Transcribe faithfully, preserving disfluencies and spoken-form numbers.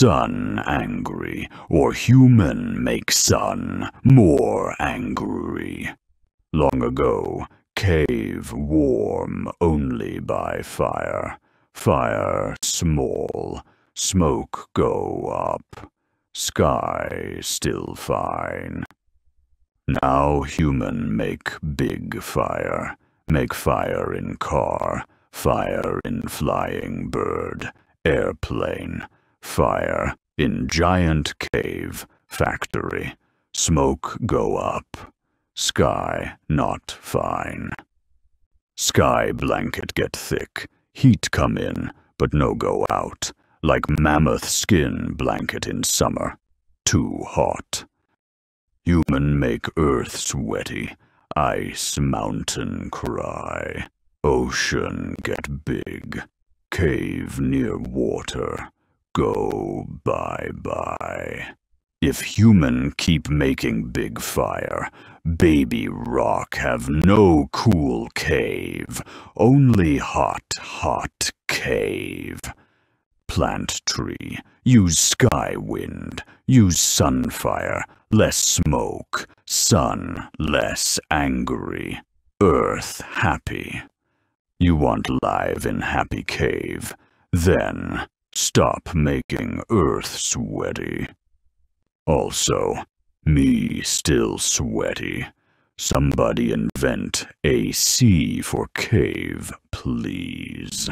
sun angry, or human make sun more angry. Long ago, cave warm only by fire, fire small, smoke go up, sky still fine. Now human make big fire, make fire in car, fire in flying bird, airplane, fire in giant cave, factory, smoke go up, sky not fine. Sky blanket get thick, heat come in, but no go out, like mammoth skin blanket in summer, too hot. Human make earth sweaty, ice mountain cry, ocean get big, cave near water, go bye-bye. If human keep making big fire, baby rock have no cool cave, only hot, hot cave. Plant tree, use sky wind, use sun fire, less smoke, sun less angry, earth happy. You want live in happy cave, then stop making earth sweaty. Also, me still sweaty. Somebody invent A C for cave, please.